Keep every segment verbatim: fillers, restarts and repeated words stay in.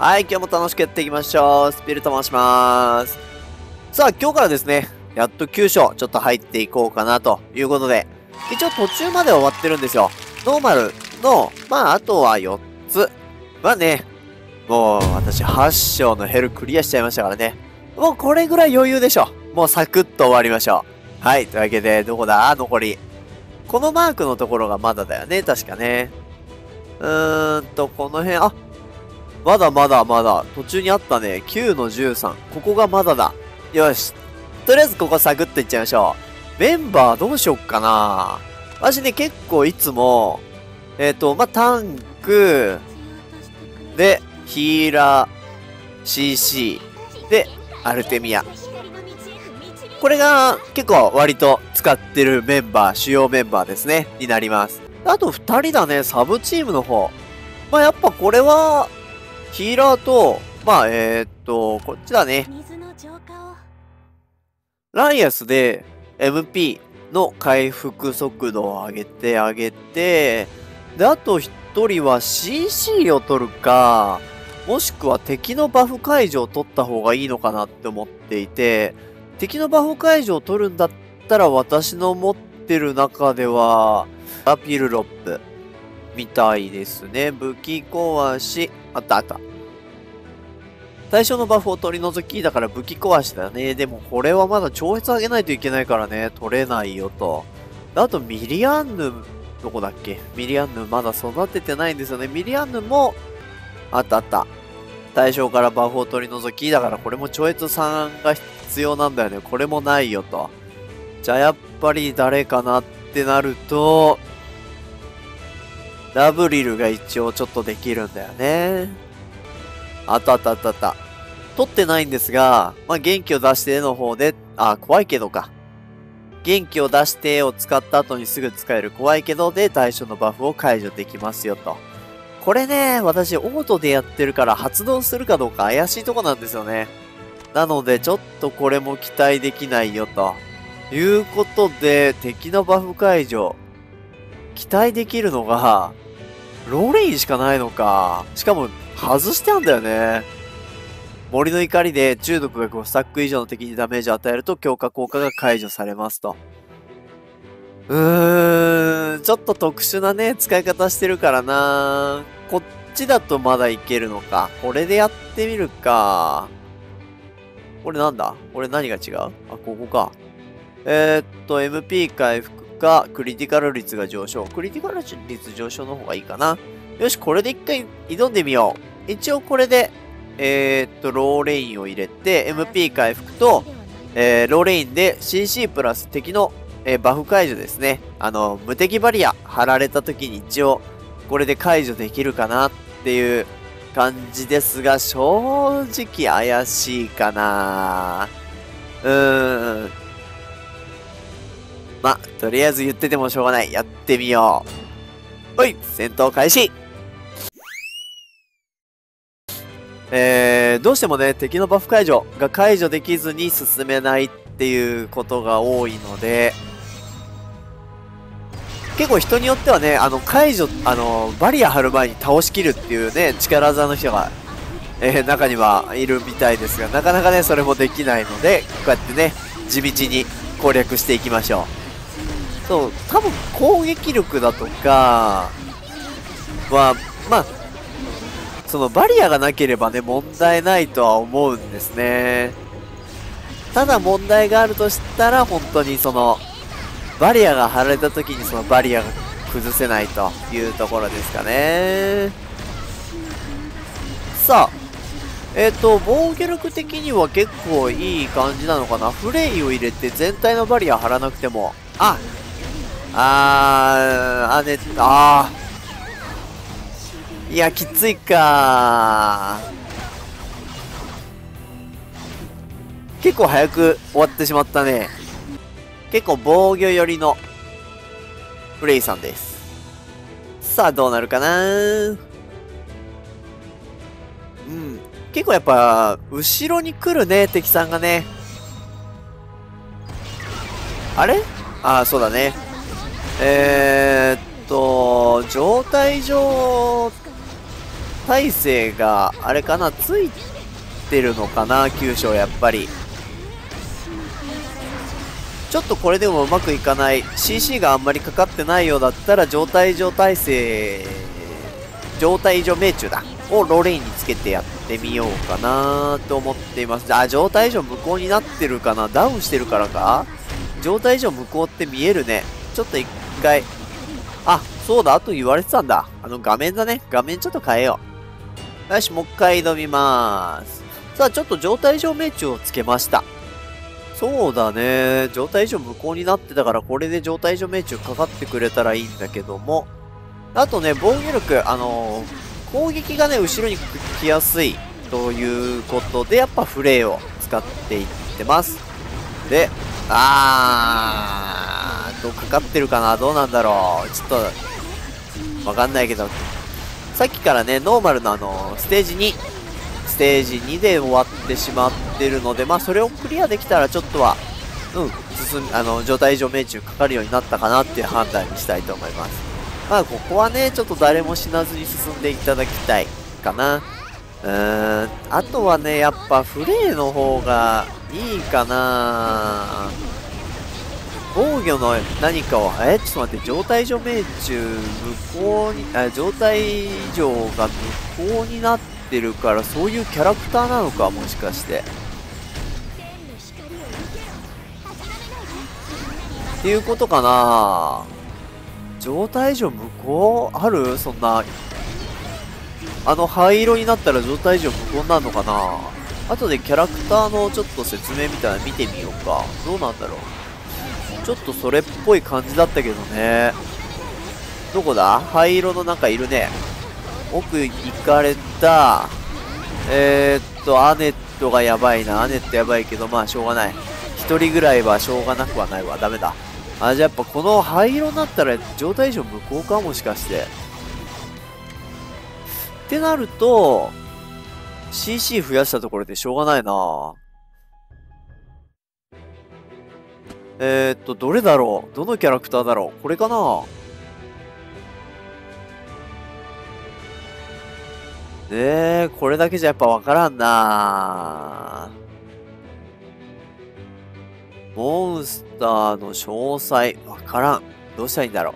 はい、今日も楽しくやっていきましょう。スピルと申します。さあ、今日からですね、やっときゅうしょう、ちょっと入っていこうかなということで、一応途中まで終わってるんですよ。ノーマルの、まあ、あとはよっつはね、もう私はっしょうのヘルクリアしちゃいましたからね。もうこれぐらい余裕でしょ。もうサクッと終わりましょう。はい、というわけで、どこだ残り。このマークのところがまだだよね、確かね。うーんと、この辺、あ、まだまだまだ、途中にあったね。きゅうのじゅうさん。ここがまだだ。よし。とりあえずここサクッといっちゃいましょう。メンバーどうしよっかな。私ね、結構いつも、えっと、まあ、タンク、で、ヒーラー、シーシー、で、アルテミア。これが結構割と使ってるメンバー、主要メンバーですね、になります。あとふたりだね、サブチームの方。まあ、やっぱこれは、ヒーラーと、まあ、えー、っと、こっちだね。ライアスで エムピー の回復速度を上げて上げて、で、あとひとりは シーシー を取るか、もしくは敵のバフ解除を取った方がいいのかなって思っていて、敵のバフ解除を取るんだったら私の持ってる中では、アピルロップみたいですね。武器壊し。あったあった。対象のバフを取り除き、だから武器壊しだね。でもこれはまだ超越上げないといけないからね。取れないよと。あとミリアンヌ、どこだっけ？ミリアンヌまだ育ててないんですよね。ミリアンヌも、あったあった。対象からバフを取り除き、だからこれも超越さんが必要なんだよね。これもないよと。じゃあやっぱり誰かなってなると、ラブリルが一応ちょっとできるんだよね。あったあったあったあった。取ってないんですが、まあ、元気を出しての方で、あ、怖いけどか。元気を出してを使った後にすぐ使える怖いけどで対象のバフを解除できますよと。これね、私オートでやってるから発動するかどうか怪しいとこなんですよね。なのでちょっとこれも期待できないよと。いうことで、敵のバフ解除。期待できるのが、ロレインしかないのか。しかも、外してあんだよね。森の怒りで中毒がごスタック以上の敵にダメージを与えると強化効果が解除されますと。うーん、ちょっと特殊なね、使い方してるからな。こっちだとまだいけるのか。これでやってみるか。これなんだ？これ何が違う？あ、ここか。えー、っと、エムピー 回復。がクリティカル率が上昇。クリティカル率上昇の方がいいかな。よし、これで一回挑んでみよう。一応これで、えー、っと、ローレインを入れて、エムピー 回復と、えー、ローレインで シーシー プラス敵の、えー、バフ解除ですね。あの、無敵バリア貼られた時に一応、これで解除できるかなっていう感じですが、正直怪しいかな。うーん。ま、とりあえず言っててもしょうがない。やってみよう。ほい、戦闘開始。えー、どうしてもね、敵のバフ解除が解除できずに進めないっていうことが多いので、結構人によってはね、あの、解除、あの、バリア張る前に倒しきるっていうね、力技の人が、えー、中にはいるみたいですが、なかなかね、それもできないので、こうやってね、地道に攻略していきましょう。そう、多分攻撃力だとかは、まあ、そのバリアがなければね、問題ないとは思うんですね。ただ問題があるとしたら、本当にその、バリアが張られた時にそのバリアが崩せないというところですかね。さあ、えっと、防御力的には結構いい感じなのかな。フレイを入れて全体のバリア張らなくても、ああー、あね、あー。いや、きついかー。結構早く終わってしまったね。結構防御寄りのフレイさんです。さあ、どうなるかなー。うん。結構やっぱ、後ろに来るね、敵さんがね。あれ？ああ、そうだね。えー、っと、状態上、大勢があれかな、ついてるのかな、急所やっぱり。ちょっとこれでもうまくいかない、 シーシー があんまりかかってないようだったら状態異常耐性、状態異常命中だをローレインにつけてやってみようかなと思っています。あ、状態異常無効になってるかな、ダウンしてるからか。状態異常無効って見えるね。ちょっと一回、あ、そうだ、あと言われてたんだ、あの画面だね。画面ちょっと変えよう。よし、もう一回挑みまーす。さあ、ちょっと状態異常命中をつけました。そうだね、状態異常無効になってたから、これで状態異常命中かかってくれたらいいんだけども、あとね、防御力、あのー、攻撃がね、後ろに来やすいということで、やっぱフレーを使っていってます。で、あー、どうかかってるかな、どうなんだろう、ちょっと、わかんないけど、さっきからね、ノーマルのあのー、ステージに、ステージにで終わってしまってるので、まあそれをクリアできたらちょっとは、うん、進み、あの、状態異常命中かかるようになったかなっていう判断にしたいと思います。まあここはね、ちょっと誰も死なずに進んでいただきたいかな。うーん、あとはね、やっぱフレーの方がいいかな。防御の何かを、え、ちょっと待って、状態異常命中無効に、あ、状態異常が無効になって、てるから、そういうキャラクターなのか、もしかしてっていうことかな。状態異常無効ある、そんな、あの灰色になったら状態異常無効になるのかな。あとでキャラクターのちょっと説明みたいなの見てみようか。どうなんだろう、ちょっとそれっぽい感じだったけどね。どこだ、灰色のなんかいるね。奥行かれた。えー、っと、アネットがやばいな。アネットやばいけど、まあ、しょうがない。一人ぐらいはしょうがなくはないわ。ダメだ。あ、じゃあやっぱこの灰色になったら状態異常無効か、もしかして。ってなると、シーシー 増やしたところでしょうがないな。えー、っと、どれだろう、どのキャラクターだろう、これかなねえ、これだけじゃやっぱ分からんな。モンスターの詳細、分からん。どうしたらいいんだろ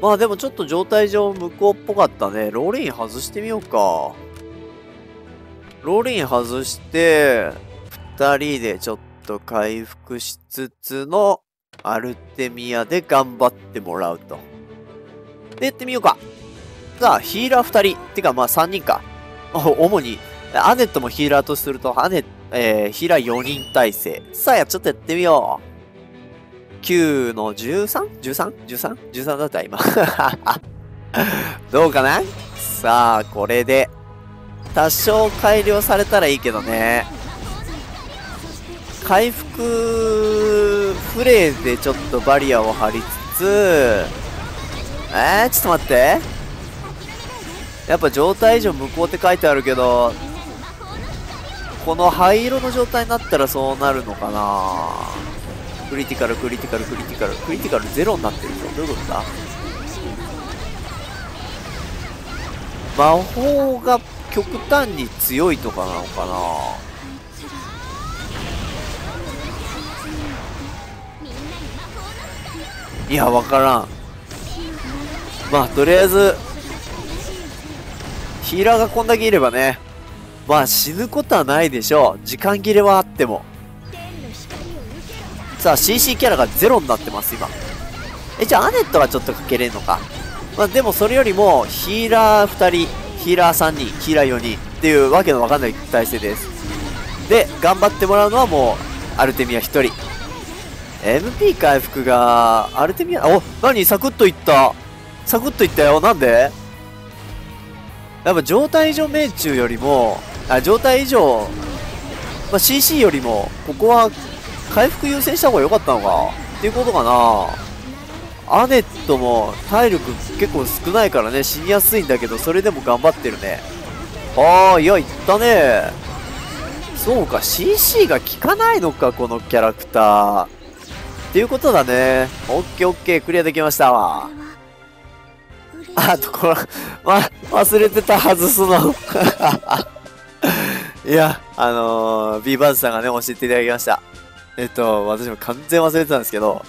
う。まあでもちょっと状態上無効っぽかったね。ローレイン外してみようか。ローレイン外して、二人でちょっと回復しつつの、アルテミアで頑張ってもらうと。で、やってみようか。さあ、ヒーラーふたり。てか、まあさんにんか。主に、アネットもヒーラーとすると、アネ、えー、ヒーラーよにん体制。さあ、ちょっとやってみよう。きゅうのじゅうさん?じゅうさん?じゅうさん?じゅうさん だった、今。どうかな?さあ、これで、多少改良されたらいいけどね。回復、プレイでちょっとバリアを張りつつ、えー、ちょっと待って。やっぱ状態異常無効って書いてあるけど、この灰色の状態になったらそうなるのかな。クリティカル、クリティカル、クリティカル、クリティカルゼロになってるぞ。どういうことだ。魔法が極端に強いとかなのかな。いや、わからん。まあ、とりあえず、ヒーラーがこんだけいればね、まあ死ぬことはないでしょう。時間切れはあっても。さあ、 シーシー キャラがゼロになってます今。え、じゃあアネットがちょっとかけれんのか。まあでもそれよりもヒーラーふたり、ヒーラーさんにん、ヒーラーよにんっていうわけのわかんない体制です。で、頑張ってもらうのはもうアルテミアひとり。エムピー 回復がアルテミア、お、何、サクッといった、サクッといったよ。なんでやっぱ状態異常命中よりも、あ、状態異常、まあ、シーシー よりも、ここは回復優先した方が良かったのかっていうことかな。アネットも体力結構少ないからね、死にやすいんだけど、それでも頑張ってるね。ああ、いや、いったね。そうか、シーシー が効かないのか、このキャラクター。っていうことだね。オッケーオッケー、クリアできましたわ。あとこれ、ま、忘れてた、外すの。いや、あのー、B バーズさんがね、教えていただきました。えっと、私も完全忘れてたんですけど、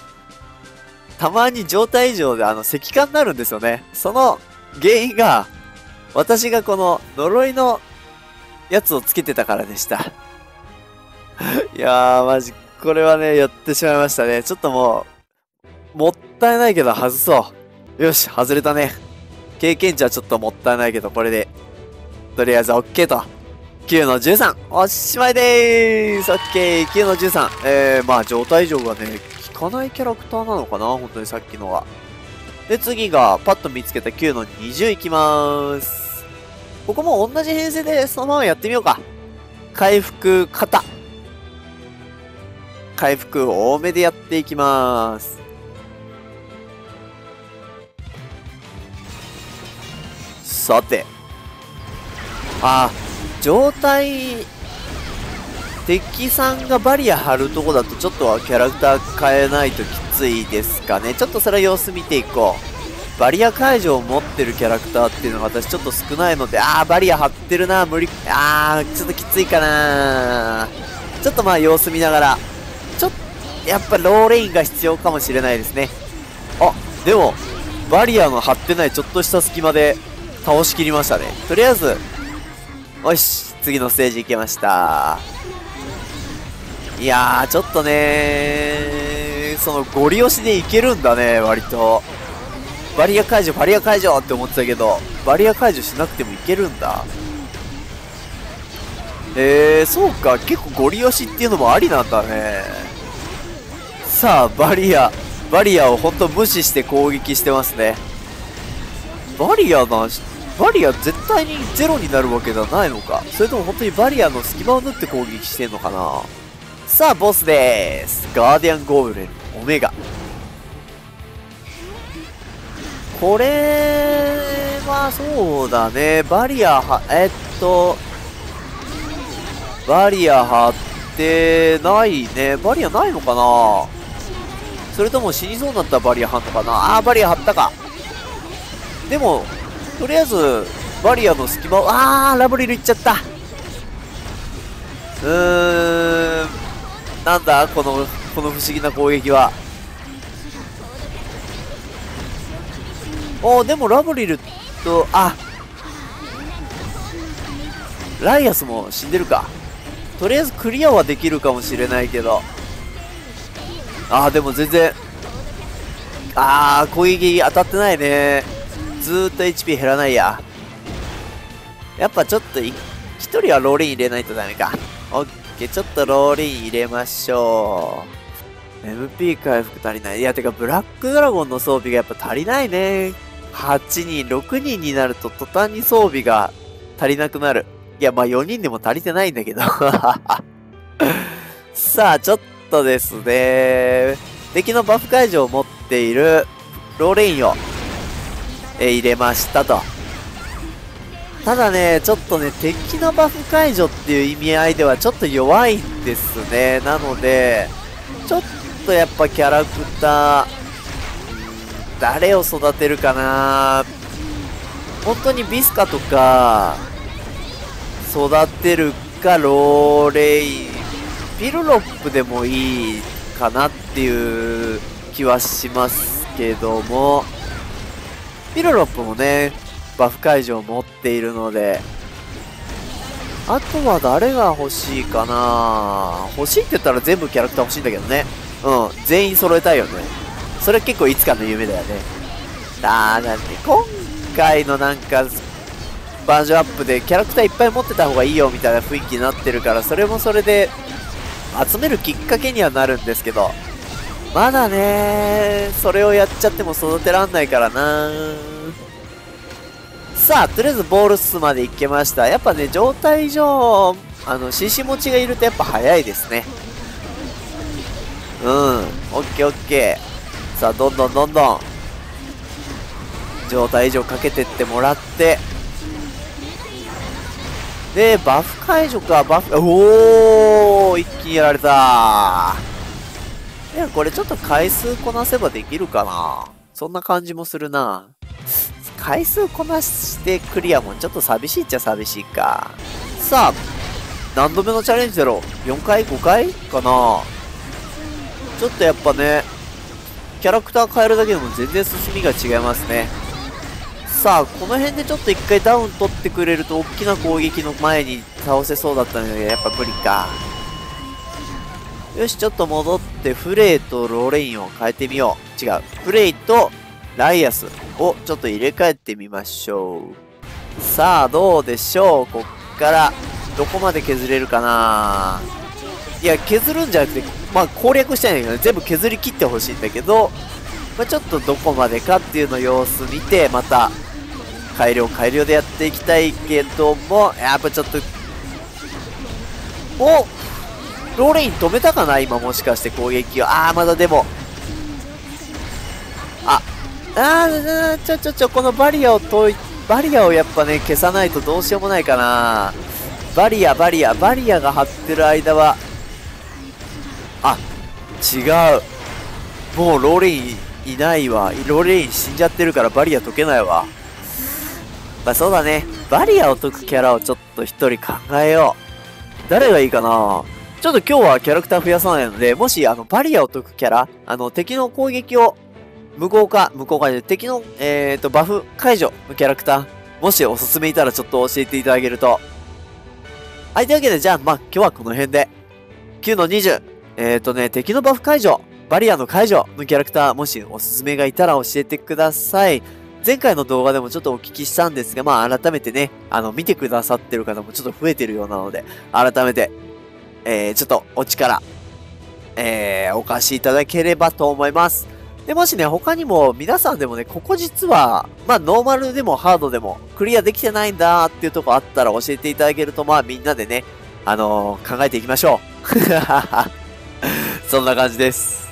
たまに状態異常で、あの、石化になるんですよね。その原因が、私がこの呪いのやつをつけてたからでした。いやー、マジ、これはね、やってしまいましたね。ちょっともう、もったいないけど外そう。よし、外れたね。経験値はちょっともったいないけど、これで、とりあえず OK と。きゅうのじゅうさん、おしまいでーす。 OK、 きゅうのじゅうさん。えー、まあ状態異常がね、効かないキャラクターなのかな、本当にさっきのは。で、次が、パッと見つけたきゅうのにじゅういきまーす。ここも同じ編成で、そのままやってみようか。回復型。回復多めでやっていきまーす。さて。あー。状態、敵さんがバリア張るとこだとちょっとはキャラクター変えないときついですかね。ちょっとそれは様子見ていこう。バリア解除を持ってるキャラクターっていうのが私ちょっと少ないので、あーバリア張ってるな、無理、あーちょっときついかな。ちょっとまあ様子見ながら、ちょっとやっぱローレインが必要かもしれないですね。あ、でもバリアの張ってないちょっとした隙間で倒しきりましたね。とりあえずよし、次のステージ行けました。いやー、ちょっとねー、そのゴリ押しでいけるんだね、割と。バリア解除、バリア解除って思ってたけど、バリア解除しなくてもいけるんだ。えー、そうか、結構ゴリ押しっていうのもありなんだね。さあ、バリア、バリアをほんと無視して攻撃してますね。バリアなんし、バリア絶対にゼロになるわけではないのか、それとも本当にバリアの隙間を縫って攻撃してんのかな。さあボスでーす。ガーディアンゴブレンオメガ。これはそうだね、バリアはえっとバリア張ってないね。バリアないのかな、それとも死にそうになったらバリア張ったかな。あーバリア張ったか。でもとりあえず、バリアの隙間を、あー、ラブリル行っちゃった。うーん、なんだ、この、この不思議な攻撃は。おー、でもラブリルと、あ、ライアスも死んでるか。とりあえずクリアはできるかもしれないけど。あー、でも全然、あー、攻撃当たってないね。ずーっと エイチピー 減らないや。やっぱちょっとひとりはローリン入れないとダメか。オッケー、ちょっとローリン入れましょう。エムピー 回復足りない。いや、てかブラックドラゴンの装備がやっぱ足りないね。はちにん、ろくにんになると途端に装備が足りなくなる。いや、まあよにんでも足りてないんだけど。さあ、ちょっとですね。敵のバフ解除を持っているローレインをえ入れましたと。ただね、ちょっとね、敵のバフ解除っていう意味合いではちょっと弱いんですね。なので、ちょっとやっぱキャラクター、誰を育てるかな。本当にビスカとか、育てるか、ローレイン、ピルロップでもいいかなっていう気はしますけども、ピルロップもね、バフ解除を持っているので、あとは誰が欲しいかな。欲しいって言ったら全部キャラクター欲しいんだけどね。うん、全員揃えたいよね。それ結構いつかの夢だよね。あー、なんで、今回のなんか、バージョンアップでキャラクターいっぱい持ってた方がいいよみたいな雰囲気になってるから、それもそれで、集めるきっかけにはなるんですけど、まだね、それをやっちゃっても育てらんないからな。さあ、とりあえずボールスまで行けました。やっぱね、状態上、あの、シーシー 持ちがいるとやっぱ早いですね。うん、オッケーオッケー。さあ、どんどんどんどん、状態異常かけてってもらって、で、バフ解除か、バフ、おー、一気にやられた。いや、これちょっと回数こなせばできるかな。そんな感じもするな。回数こなしてクリアもちょっと寂しいっちゃ寂しいか。さあ、何度目のチャレンジだろう。よんかい ?ごかいかな。ちょっとやっぱね、キャラクター変えるだけでも全然進みが違いますね。さあ、この辺でちょっと一回ダウン取ってくれると大きな攻撃の前に倒せそうだったので、やっぱ無理か。よし、ちょっと戻ってフレイとローレインを変えてみよう。違う、フレイとライアスをちょっと入れ替えてみましょう。さあ、どうでしょう。こっからどこまで削れるかな。いや、削るんじゃなくて、まあ攻略したいんだけど、ね、全部削り切ってほしいんだけど、まあ、ちょっとどこまでかっていうの様子見て、また改良改良でやっていきたいけども、やっぱちょっと、おローレイン止めたかな今、もしかして攻撃を。あー、まだでも、ああー、ちょちょちょ、このバリアをといバリアをやっぱね、消さないとどうしようもないかな。バリアバリアバリアが張ってる間は、あ、違う、もうローレインいないわ。ローレイン死んじゃってるからバリア解けないわ。まあそうだね、バリアを解くキャラをちょっと一人考えよう。誰がいいかな。ちょっと今日はキャラクター増やさないので、もしあのバリアを解くキャラ、あの敵の攻撃を無効化無効化で敵の、えー、とバフ解除のキャラクター、もしおすすめいたらちょっと教えていただけると。はい、というわけで、じゃあ、まあ、今日はこの辺で。きゅうのにじゅう。えっとね、敵のバフ解除、バリアの解除のキャラクター、もしおすすめがいたら教えてください。前回の動画でもちょっとお聞きしたんですが、まあ、改めてね、あの、見てくださってる方もちょっと増えてるようなので、改めて、えー、ちょっとお力、えー、お貸しいただければと思います。で、もしね、他にも皆さんでもね、ここ実は、まあ、ノーマルでもハードでも、クリアできてないんだーっていうとこあったら教えていただけると、まあみんなでね、あのー、考えていきましょう。そんな感じです。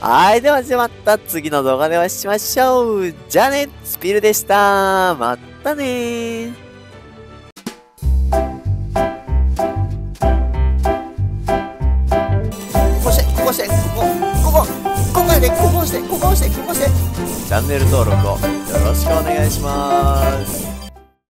はい、ではじゃあまた次の動画でお会いしましょう。じゃあね、スピルでした。またねー。こうして、こうして、ここ、ここ、ここやで、ここして、ここして、ここして。チャンネル登録をよろしくお願いします。